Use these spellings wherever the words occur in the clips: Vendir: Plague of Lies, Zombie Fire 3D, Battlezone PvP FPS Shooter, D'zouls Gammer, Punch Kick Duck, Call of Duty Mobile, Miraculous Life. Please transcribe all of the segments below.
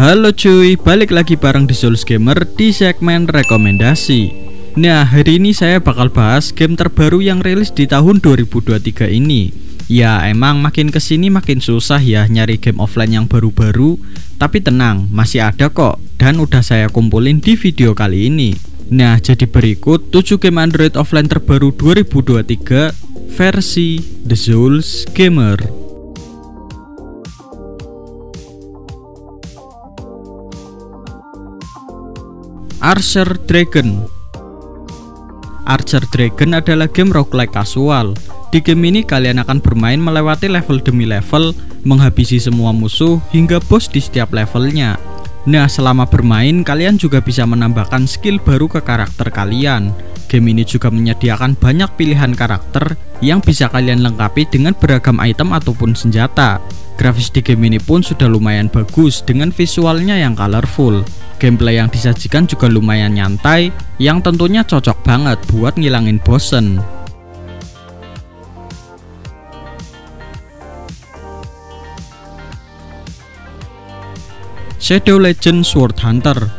Halo cuy, balik lagi bareng D'zouls Gammer di segmen rekomendasi. Nah, hari ini saya bakal bahas game terbaru yang rilis di tahun 2023 ini. Ya emang makin kesini makin susah ya nyari game offline yang baru-baru, tapi tenang, masih ada kok dan udah saya kumpulin di video kali ini. Nah, jadi berikut 7 game Android offline terbaru 2023 versi D'zouls Gammer. Archer Dragon adalah game roguelike kasual. Di game ini kalian akan bermain melewati level demi level, menghabisi semua musuh hingga boss di setiap levelnya. Nah, selama bermain kalian juga bisa menambahkan skill baru ke karakter kalian. Game ini juga menyediakan banyak pilihan karakter yang bisa kalian lengkapi dengan beragam item ataupun senjata. Grafis di game ini pun sudah lumayan bagus dengan visualnya yang colorful. Gameplay yang disajikan juga lumayan nyantai, yang tentunya cocok banget buat ngilangin bosen. Shadow Legends Sword Hunter.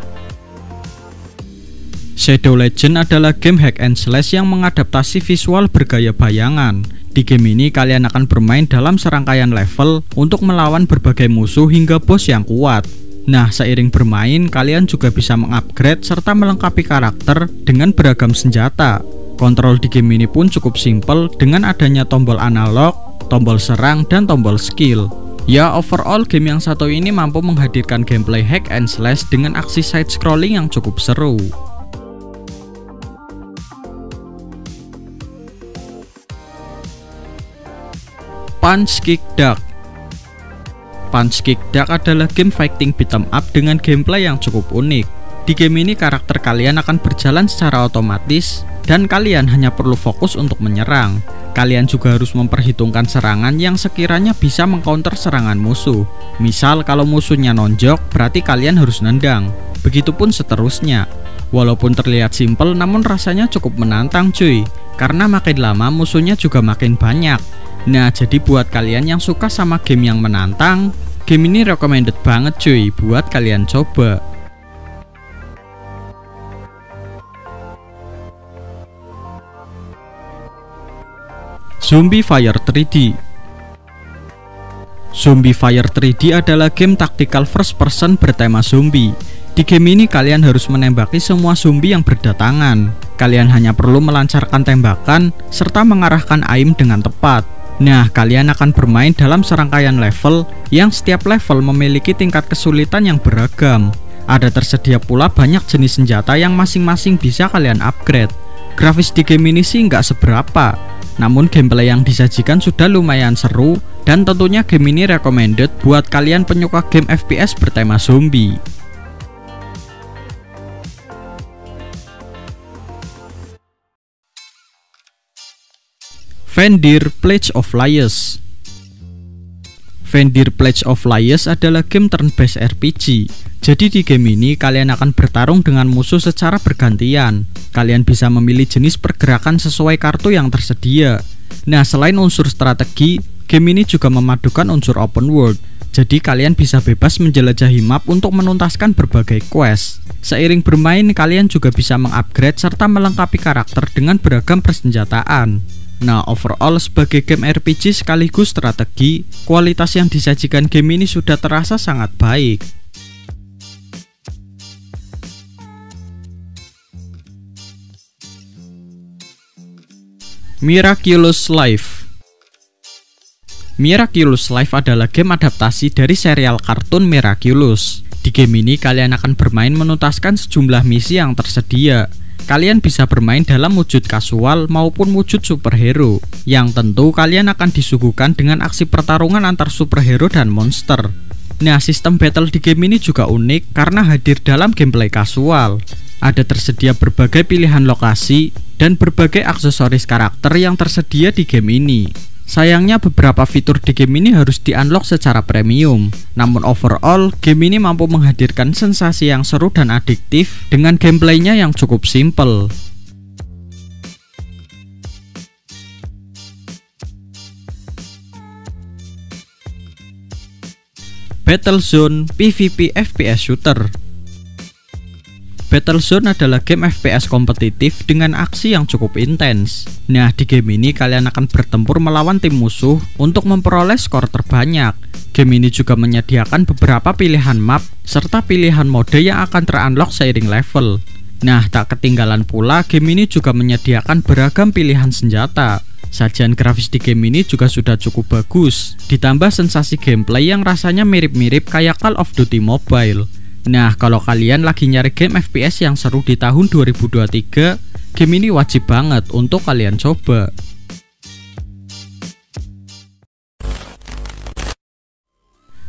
Shadow Legends adalah game hack and slash yang mengadaptasi visual bergaya bayangan. Di game ini kalian akan bermain dalam serangkaian level untuk melawan berbagai musuh hingga boss yang kuat. Nah, seiring bermain, kalian juga bisa mengupgrade serta melengkapi karakter dengan beragam senjata. Kontrol di game ini pun cukup simpel dengan adanya tombol analog, tombol serang, dan tombol skill. Ya, overall game yang satu ini mampu menghadirkan gameplay hack and slash dengan aksi side-scrolling yang cukup seru. Punch Kick Duck. Punch Kick Duck adalah game fighting beat'em up dengan gameplay yang cukup unik. Di game ini karakter kalian akan berjalan secara otomatis dan kalian hanya perlu fokus untuk menyerang. Kalian juga harus memperhitungkan serangan yang sekiranya bisa mengcounter serangan musuh. Misal kalau musuhnya nonjok, berarti kalian harus nendang. Begitupun seterusnya. Walaupun terlihat simpel, namun rasanya cukup menantang cuy, karena makin lama musuhnya juga makin banyak. Nah, jadi buat kalian yang suka sama game yang menantang, game ini recommended banget cuy buat kalian coba. Zombie Fire 3D. Zombie Fire 3D adalah game tactical first person bertema zombie. Di game ini kalian harus menembaki semua zombie yang berdatangan. Kalian hanya perlu melancarkan tembakan serta mengarahkan aim dengan tepat. Nah, kalian akan bermain dalam serangkaian level yang setiap level memiliki tingkat kesulitan yang beragam. Ada tersedia pula banyak jenis senjata yang masing-masing bisa kalian upgrade. Grafis di game ini sih nggak seberapa, namun gameplay yang disajikan sudah lumayan seru dan tentunya game ini recommended buat kalian penyuka game FPS bertema zombie. Vendir: Plague of Lies. Vendir: Plague of Lies adalah game turn-based RPG. Jadi di game ini kalian akan bertarung dengan musuh secara bergantian. Kalian bisa memilih jenis pergerakan sesuai kartu yang tersedia. Nah, selain unsur strategi, game ini juga memadukan unsur open world. Jadi kalian bisa bebas menjelajahi map untuk menuntaskan berbagai quest. Seiring bermain, kalian juga bisa mengupgrade serta melengkapi karakter dengan beragam persenjataan. Nah, overall sebagai game RPG sekaligus strategi, kualitas yang disajikan game ini sudah terasa sangat baik. Miraculous Life. Miraculous Life adalah game adaptasi dari serial kartun Miraculous. Di game ini kalian akan bermain menuntaskan sejumlah misi yang tersedia. Kalian bisa bermain dalam wujud kasual maupun wujud superhero, yang tentu kalian akan disuguhkan dengan aksi pertarungan antar superhero dan monster. Nah, sistem battle di game ini juga unik karena hadir dalam gameplay kasual. Ada tersedia berbagai pilihan lokasi dan berbagai aksesoris karakter yang tersedia di game ini. Sayangnya beberapa fitur di game ini harus di-unlock secara premium. Namun overall, game ini mampu menghadirkan sensasi yang seru dan adiktif dengan gameplaynya yang cukup simple. Battlezone PvP FPS Shooter. Battlezone adalah game FPS kompetitif dengan aksi yang cukup intens. Nah, di game ini kalian akan bertempur melawan tim musuh untuk memperoleh skor terbanyak. Game ini juga menyediakan beberapa pilihan map serta pilihan mode yang akan terunlock seiring level. Nah, tak ketinggalan pula game ini juga menyediakan beragam pilihan senjata. Sajian grafis di game ini juga sudah cukup bagus, ditambah sensasi gameplay yang rasanya mirip-mirip kayak Call of Duty Mobile. Nah, kalau kalian lagi nyari game FPS yang seru di tahun 2023, game ini wajib banget untuk kalian coba.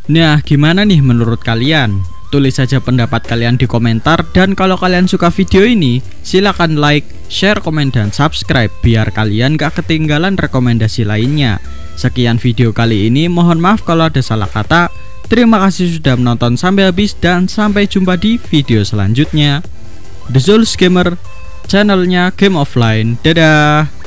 Nah, gimana nih menurut kalian? Tulis saja pendapat kalian di komentar, dan kalau kalian suka video ini, silakan like, share, komen, dan subscribe biar kalian gak ketinggalan rekomendasi lainnya. Sekian video kali ini, mohon maaf kalau ada salah kata. Terima kasih sudah menonton sampai habis dan sampai jumpa di video selanjutnya. D'zouls Gammer, channelnya Game Offline. Dadah.